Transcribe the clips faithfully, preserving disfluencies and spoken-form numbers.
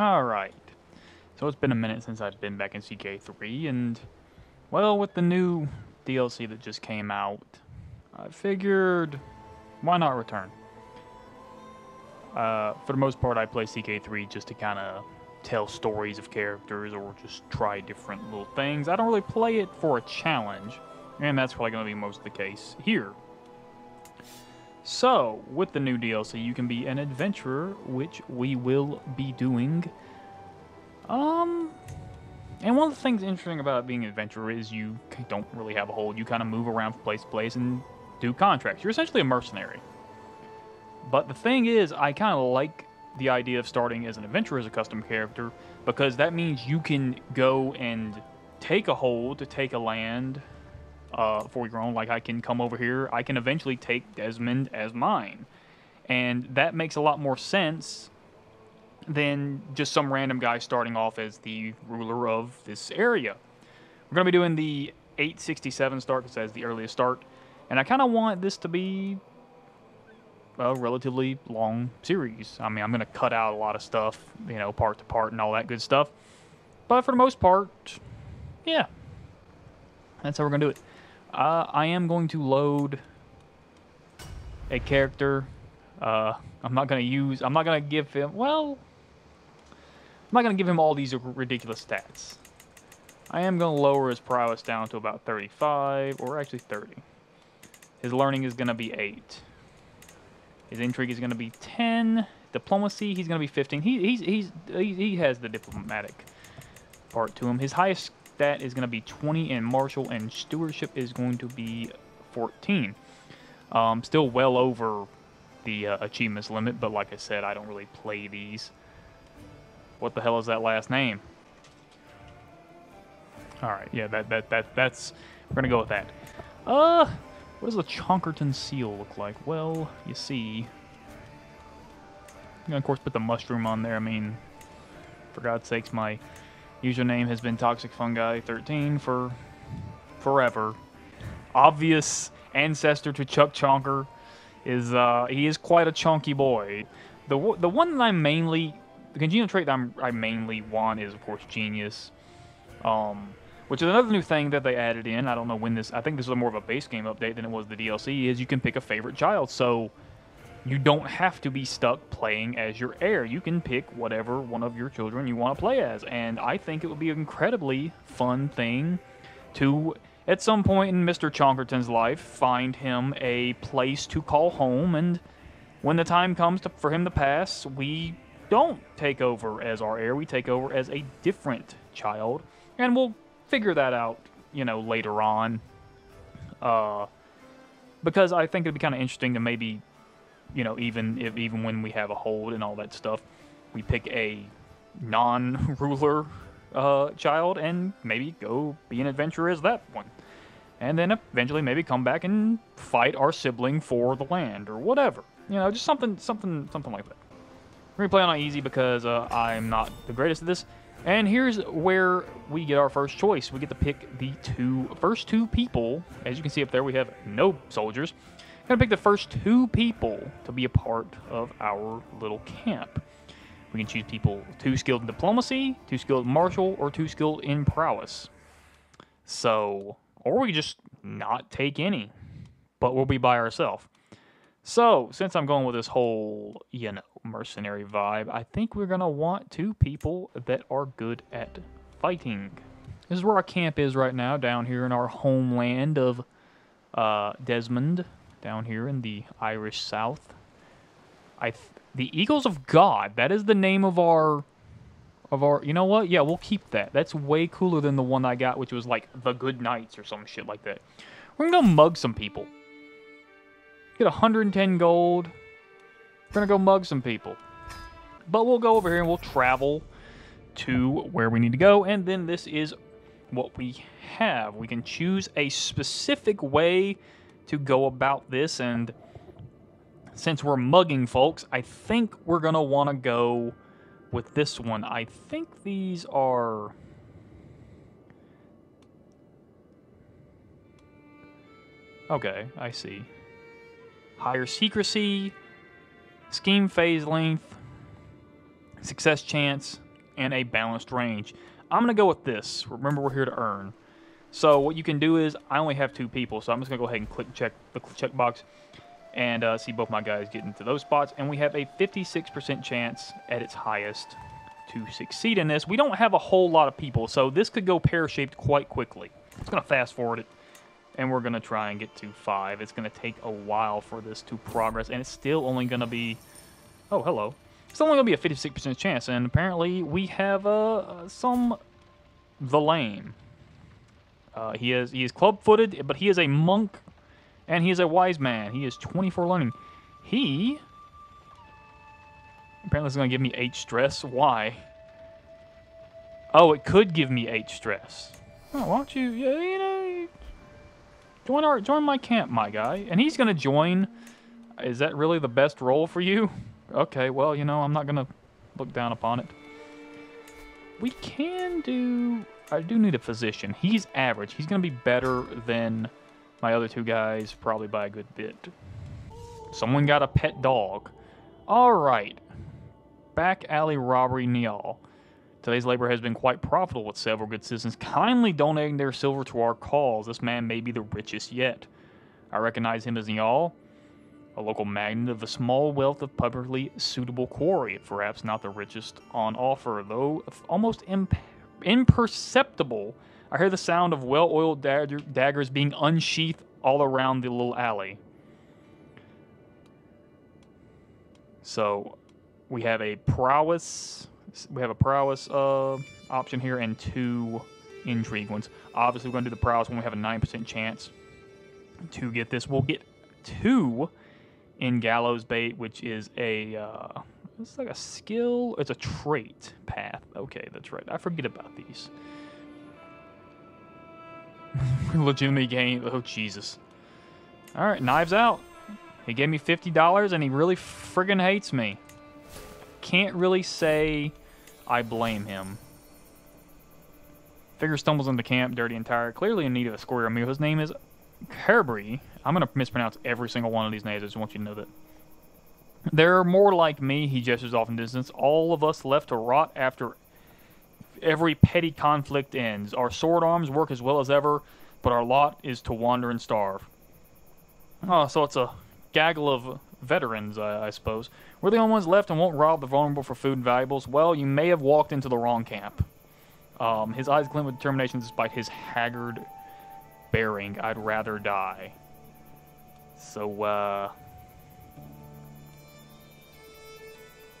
Alright, so it's been a minute since I've been back in C K three, and, well, with the new D L C that just came out, I figured, why not return? Uh, for the most part, I play C K three just to kind of tell stories of characters or just try different little things. I don't really play it for a challenge, and that's probably going to be most of the case here. So, with the new D L C, you can be an adventurer, which we will be doing. Um, and one of the things interesting about being an adventurer is you don't really have a hold. You kind of move around from place to place and do contracts. You're essentially a mercenary. But the thing is, I kind of like the idea of starting as an adventurer as a custom character, because that means you can go and take a hold to take a land uh, for your own. Like, I can come over here. I can eventually take Desmond as mine. And that makes a lot more sense than just some random guy starting off as the ruler of this area. We're going to be doing the eight sixty-seven start, because that's the earliest start. And I kind of want this to be a relatively long series. I mean, I'm going to cut out a lot of stuff, you know, part to part and all that good stuff. But for the most part, yeah, that's how we're going to do it. Uh, I am going to load a character. Uh, I'm not going to use, I'm not going to give him, well, I'm not going to give him all these ridiculous stats. I am going to lower his prowess down to about thirty-five, or actually thirty. His learning is going to be eight. His intrigue is going to be ten. Diplomacy, he's going to be fifteen. He he's, he's, he has the diplomatic part to him. His highest stat is going to be twenty, and martial and stewardship is going to be fourteen. Um, still well over the uh, achievements limit, but like I said, I don't really play these. What the hell is that last name? All right, yeah, that that that that's we're going to go with that. Uh. What does the Chonkerton seal look like? Well, you see, I'm gonna, of course, put the mushroom on there. I mean, for God's sakes, my username has been Toxic Fungi thirteen for forever. Obvious ancestor to Chuck Chonker is, uh, he is quite a chonky boy. The, the one that I mainly, the congenial trait that I'm, I mainly want is, of course, genius. Um... Which is another new thing that they added in. I don't know when this... I think this was more of a base game update than it was the D L C, is you can pick a favorite child. So you don't have to be stuck playing as your heir. You can pick whatever one of your children you want to play as. And I think it would be an incredibly fun thing to, at some point in Mister Chonkerton's life, find him a place to call home. And when the time comes to, for him to pass, we don't take over as our heir. We take over as a different child. And we'll figure that out, you know, later on, uh, because I think it'd be kind of interesting to maybe, you know, even if even when we have a hold and all that stuff, we pick a non-ruler uh, child and maybe go be an adventurer as that one, and then eventually maybe come back and fight our sibling for the land or whatever, you know, just something, something, something like that. We're gonna play on easy because uh, I'm not the greatest at this. And here's where we get our first choice. We get to pick the two first two people. As you can see up there, we have no soldiers. I'm going to pick the first two people to be a part of our little camp. We can choose people too skilled in diplomacy, too skilled in martial, or too skilled in prowess. So, or we can just not take any, but we'll be by ourselves. So, since I'm going with this whole, you know, mercenary vibe, I think we're going to want two people that are good at fighting. This is where our camp is right now, down here in our homeland of uh, Desmond, down here in the Irish South. I th the Eagles of God, that is the name of our, of our, you know what? Yeah, we'll keep that. That's way cooler than the one I got, which was like the Good Knights or some shit like that. We're going to go mug some people. Get one hundred ten gold. We're gonna go mug some people, but we'll go over here and we'll travel to where we need to go, and then this is what we have. We can choose a specific way to go about this, and since we're mugging folks, I think we're gonna want to go with this one. I think these are... okay, I see. Higher secrecy, scheme phase length, success chance, and a balanced range. I'm going to go with this. Remember, we're here to earn. So what you can do is, I only have two people, so I'm just going to go ahead and click check the checkbox and uh, see both my guys get into those spots. And we have a fifty-six percent chance at its highest to succeed in this. We don't have a whole lot of people, so this could go pear-shaped quite quickly. It's going to fast forward it, and we're going to try and get to five. It's going to take a while for this to progress, and it's still only going to be... Oh, hello. It's only going to be a fifty-six percent chance, and apparently we have uh, some... The Lame. Uh, he is he is club-footed, but he is a monk, and he is a wise man. He is twenty-four learning. He... Apparently it's going to give me eight stress. Why? Oh, it could give me eight stress. Oh, why don't you, you, you know, join our, join my camp, my guy. And he's going to join. Is that really the best role for you? Okay, well, you know, I'm not going to look down upon it. We can do, I do need a physician. He's average. He's going to be better than my other two guys, probably by a good bit. Someone got a pet dog. All right. Back alley robbery, Niall. Today's labor has been quite profitable, with several good citizens kindly donating their silver to our cause. This man may be the richest yet. I recognize him as Niall, a local magnate of a small wealth of publicly suitable quarry, perhaps not the richest on offer, though almost imp imperceptible. I hear the sound of well-oiled dagger daggers being unsheathed all around the little alley. So we have a prowess. We have a prowess uh, option here and two intrigue ones. Obviously, we're going to do the prowess when we have a nine percent chance to get this. We'll get two in Gallows Bay, which is a uh, it's like a skill. It's a trait path. Okay, that's right. I forget about these. Legitimately gain. Oh, Jesus. All right, Knives Out. He gave me fifty dollars, and he really friggin' hates me. Can't really say I blame him. Figure stumbles into camp, dirty and tired, clearly in need of a square meal. His name is Kerbry. I'm going to mispronounce every single one of these names. I just want you to know that. There are more like me, he gestures off in distance. All of us left to rot after every petty conflict ends. Our sword arms work as well as ever, but our lot is to wander and starve. Oh, so it's a gaggle of... veterans, I, I suppose. We're the only ones left and won't rob the vulnerable for food and valuables. Well, you may have walked into the wrong camp. Um, his eyes glint with determination despite his haggard bearing. I'd rather die. So, uh...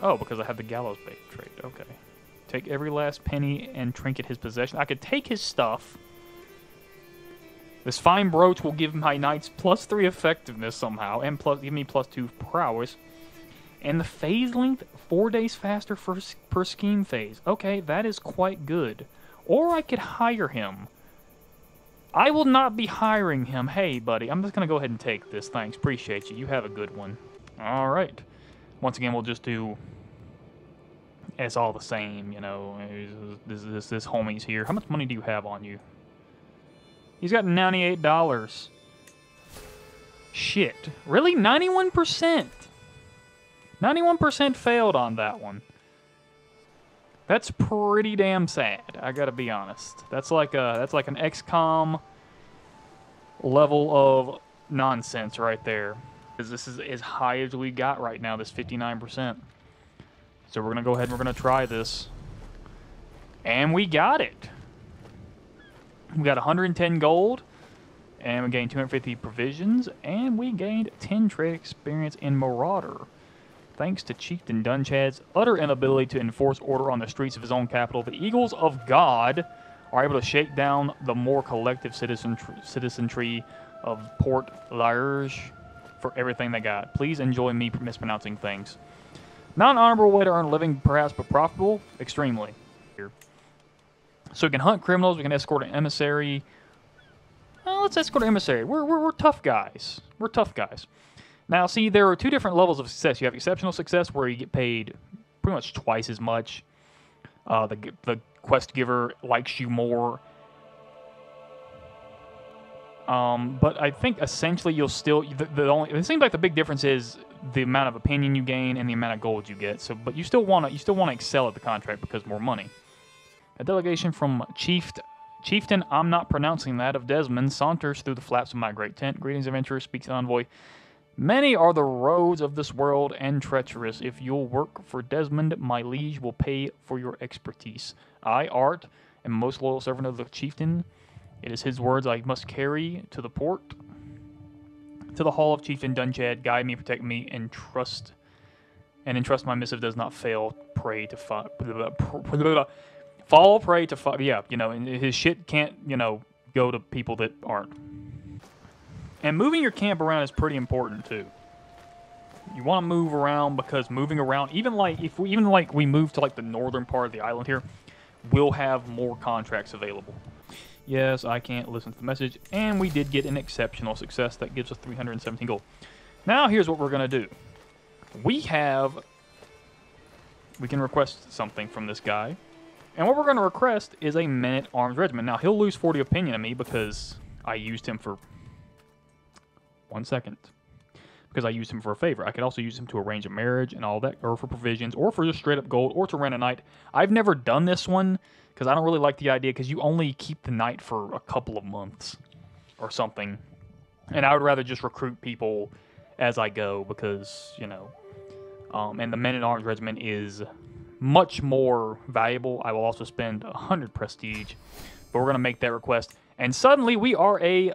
oh, because I have the Gallows Bay trait. Okay. Take every last penny and trinket his possession. I could take his stuff. This fine brooch will give my knights plus three effectiveness somehow, and plus give me plus two prowess. And the phase length, four days faster for, per scheme phase. Okay, that is quite good. Or I could hire him. I will not be hiring him. Hey, buddy, I'm just going to go ahead and take this. Thanks, appreciate you. You have a good one. All right. Once again, we'll just do... It's all the same, you know. This, this, this homie's here. How much money do you have on you? He's got ninety-eight dollars. Shit. Really? ninety-one percent? ninety-one percent failed on that one. That's pretty damn sad, I gotta be honest. That's like a, that's like an X COM level of nonsense right there. Because this is as high as we got right now, this fifty-nine percent. So we're gonna go ahead and we're gonna try this. And we got it. We got one hundred ten gold, and we gained two hundred fifty provisions, and we gained ten trade experience in Marauder. Thanks to Chieftain Dunjad's utter inability to enforce order on the streets of his own capital, the Eagles of God are able to shake down the more collective citizen tr citizenry of Port Lairge for everything they got. Please enjoy me mispronouncing things. Not an honorable way to earn a living, perhaps, but profitable? Extremely. So we can hunt criminals, we can escort an emissary. Well, let's escort an emissary. We're, we're, we're tough guys. We're tough guys. Now, see, there are two different levels of success. You have exceptional success, where you get paid pretty much twice as much. Uh, the, the quest giver likes you more. Um, but I think essentially you'll still the, the only. It seems like the big difference is the amount of opinion you gain and the amount of gold you get. So, but you still want to you still want to excel at the contract because more money. A delegation from Chief Chieftain, I'm not pronouncing that, of Desmond saunters through the flaps of my great tent. Greetings, adventurer, speaks envoy. Many are the roads of this world and treacherous. If you'll work for Desmond, my liege will pay for your expertise. I, Art, am most loyal servant of the chieftain. It is his words I must carry to the port, to the hall of Chieftain Dunjad. Guide me, protect me, and trust, and entrust my missive does not fail. Pray to fall, fall prey to fall. Yeah, you know, and his shit can't, you know, go to people that aren't. And moving your camp around is pretty important too. You want to move around because moving around, even like if we even like we move to like the northern part of the island here, we'll have more contracts available. Yes, I can't listen to the message. And we did get an exceptional success. That gives us three hundred seventeen gold. Now, here's what we're going to do. We have... We can request something from this guy. And what we're going to request is a men-at-arms regiment. Now, he'll lose forty opinion of me because I used him for... One second. Because I used him for a favor. I could also use him to arrange a marriage and all that, or for provisions, or for just straight-up gold, or to rent a knight. I've never done this one, because I don't really like the idea, because you only keep the knight for a couple of months or something. And I would rather just recruit people as I go, because, you know... Um, and the men-at-arms regiment is much more valuable. I will also spend one hundred prestige, but we're going to make that request. And suddenly, we are a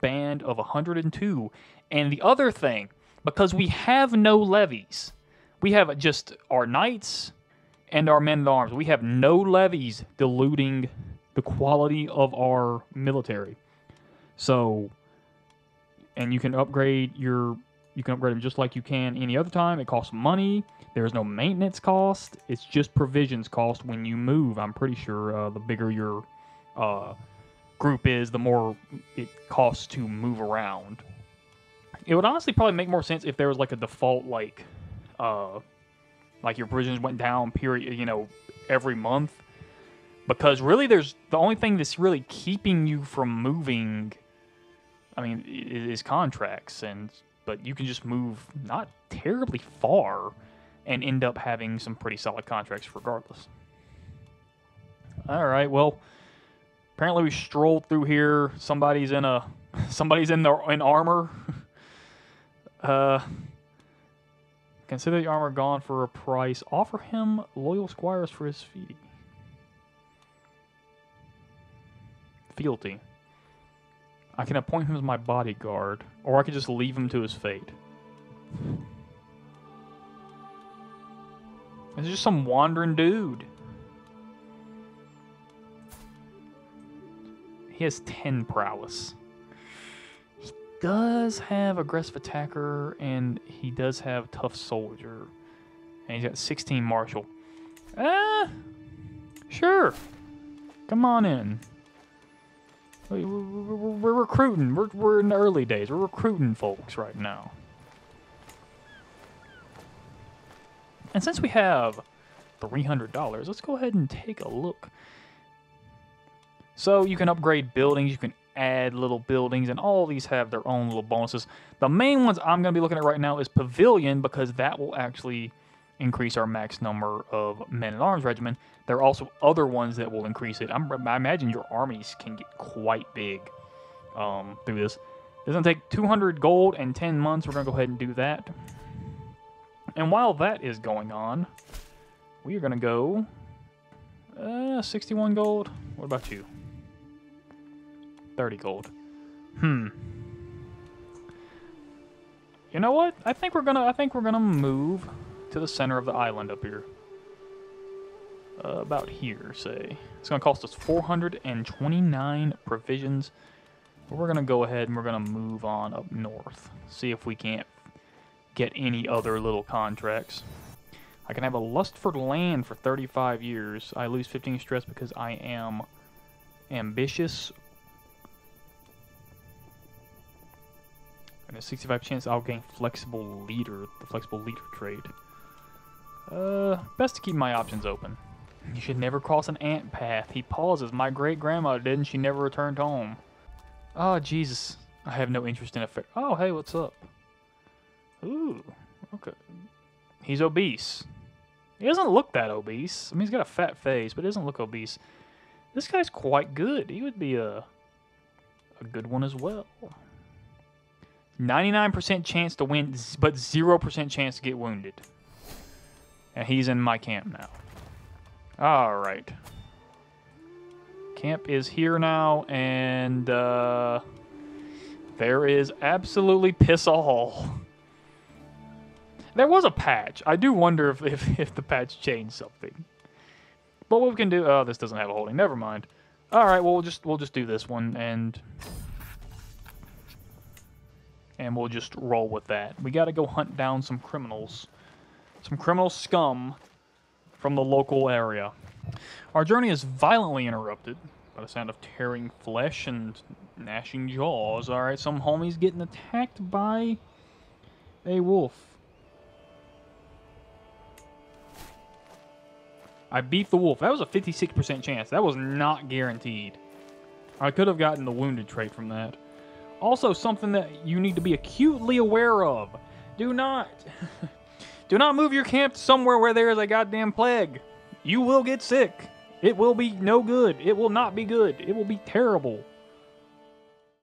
band of one hundred and two. And the other thing, because we have no levies, we have just our knights... and our men-at-arms. We have no levies diluting the quality of our military. So, and you can upgrade your, you can upgrade them just like you can any other time. It costs money. There's no maintenance cost. It's just provisions cost when you move. I'm pretty sure uh, the bigger your uh, group is, the more it costs to move around. It would honestly probably make more sense if there was like a default, like, uh... like your provisions went down, period, you know, every month. Because really there's... The only thing that's really keeping you from moving, I mean, is contracts. and But you can just move not terribly far and end up having some pretty solid contracts regardless. All right, well, apparently we strolled through here. Somebody's in a... Somebody's in, the, in armor. uh... Consider the armor gone for a price. Offer him loyal squires for his fee. Fealty. I can appoint him as my bodyguard, or I could just leave him to his fate. This is just some wandering dude. He has ten prowess. Does have aggressive attacker, and he does have tough soldier, and he's got sixteen martial. Ah, sure, come on in. We're, we're, we're recruiting. We're we're in the early days. We're recruiting folks right now. And since we have three hundred dollars, let's go ahead and take a look. So you can upgrade buildings. You can add little buildings, and all these have their own little bonuses. The main ones I'm going to be looking at right now is Pavilion, because that will actually increase our max number of men-at-arms regiment. There are also other ones that will increase it. I'm, I imagine your armies can get quite big um, through this. It's going to take two hundred gold and ten months. We're going to go ahead and do that. And while that is going on, we are going to go uh, sixty-one gold. What about you? thirty gold. Hmm. You know what? I think we're gonna. I think we're gonna move to the center of the island up here. Uh, about here, say. It's gonna cost us four hundred twenty-nine provisions. But we're gonna go ahead and we're gonna move on up north. See if we can't get any other little contracts. I can have a lust for land for thirty-five years. I lose fifteen stress because I am ambitious. And a sixty-five chance I'll gain flexible leader, the flexible leader trade. Uh, best to keep my options open. You should never cross an ant path. He pauses. My great-grandmother did, and she never returned home. Oh, Jesus. I have no interest in a fair. Oh, hey, what's up? Ooh, okay. He's obese. He doesn't look that obese. I mean, he's got a fat face, but he doesn't look obese. This guy's quite good. He would be a, a good one as well. ninety-nine percent chance to win, but zero percent chance to get wounded. And he's in my camp now. All right. Camp is here now, and uh, there is absolutely piss all. There was a patch. I do wonder if, if, if the patch changed something. But what we can do... Oh, this doesn't have a holding. Never mind. All right, well, we'll just, we'll just do this one, and... And we'll just roll with that. We got to go hunt down some criminals. Some criminal scum from the local area. Our journey is violently interrupted by the sound of tearing flesh and gnashing jaws. All right, some homie's getting attacked by a wolf. I beat the wolf. That was a fifty-six percent chance. That was not guaranteed. I could have gotten the wounded trait from that. Also, something that you need to be acutely aware of. Do not... do not move your camp somewhere where there is a goddamn plague. You will get sick. It will be no good. It will not be good. It will be terrible.